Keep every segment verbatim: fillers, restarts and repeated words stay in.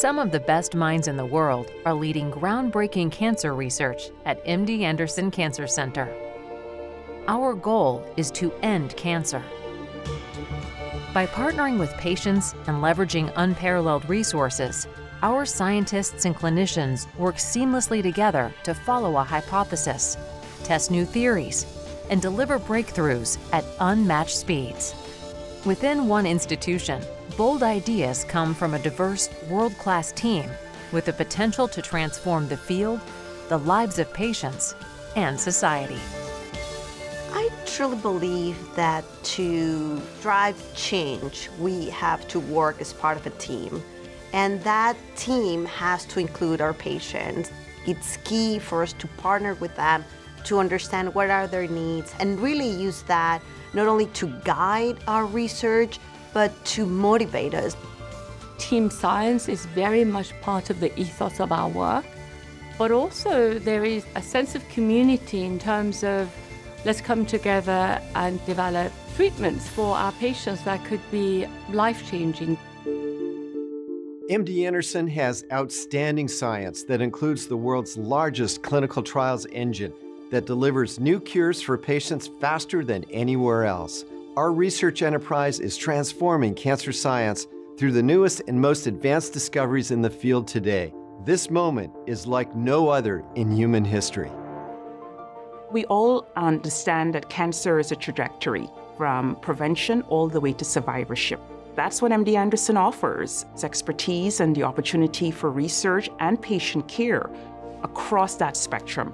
Some of the best minds in the world are leading groundbreaking cancer research at M D Anderson Cancer Center. Our goal is to end cancer. By partnering with patients and leveraging unparalleled resources, our scientists and clinicians work seamlessly together to follow a hypothesis, test new theories, and deliver breakthroughs at unmatched speeds. Within one institution, bold ideas come from a diverse, world-class team with the potential to transform the field, the lives of patients, and society. I truly believe that to drive change, we have to work as part of a team. And that team has to include our patients. It's key for us to partner with them to understand what are their needs and really use that not only to guide our research, but to motivate us. Team science is very much part of the ethos of our work, but also there is a sense of community in terms of let's come together and develop treatments for our patients that could be life-changing. M D Anderson has outstanding science that includes the world's largest clinical trials engine that delivers new cures for patients faster than anywhere else. Our research enterprise is transforming cancer science through the newest and most advanced discoveries in the field today. This moment is like no other in human history. We all understand that cancer is a trajectory from prevention all the way to survivorship. That's what M D Anderson offers, its expertise and the opportunity for research and patient care across that spectrum.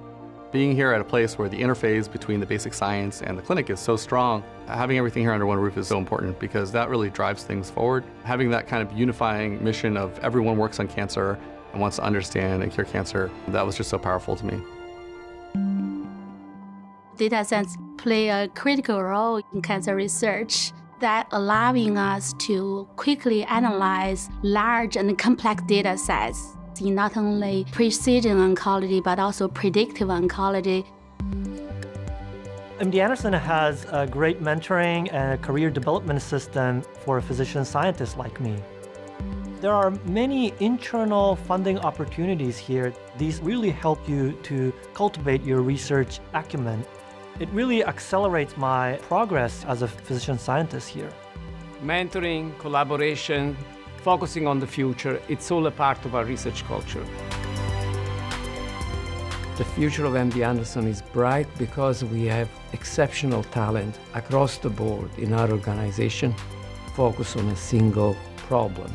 Being here at a place where the interface between the basic science and the clinic is so strong, having everything here under one roof is so important because that really drives things forward. Having that kind of unifying mission of everyone works on cancer and wants to understand and cure cancer, that was just so powerful to me. Data science play a critical role in cancer research, that allowing us to quickly analyze large and complex data sets in not only precision oncology, but also predictive oncology. M D Anderson has a great mentoring and a career development system for a physician scientist like me. There are many internal funding opportunities here. These really help you to cultivate your research acumen. It really accelerates my progress as a physician scientist here. Mentoring, collaboration, focusing on the future, it's all a part of our research culture. The future of M D Anderson is bright because we have exceptional talent across the board in our organization, focused on a single problem,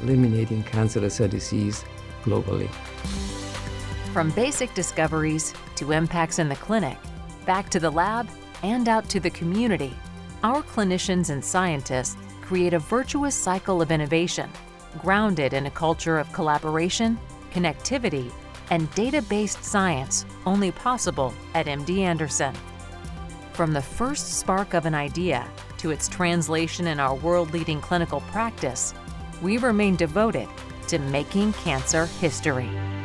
eliminating cancer as a disease globally. From basic discoveries to impacts in the clinic, back to the lab and out to the community, our clinicians and scientists create a virtuous cycle of innovation, grounded in a culture of collaboration, connectivity, and data-based science only possible at M D Anderson. From the first spark of an idea to its translation in our world-leading clinical practice, we remain devoted to making cancer history.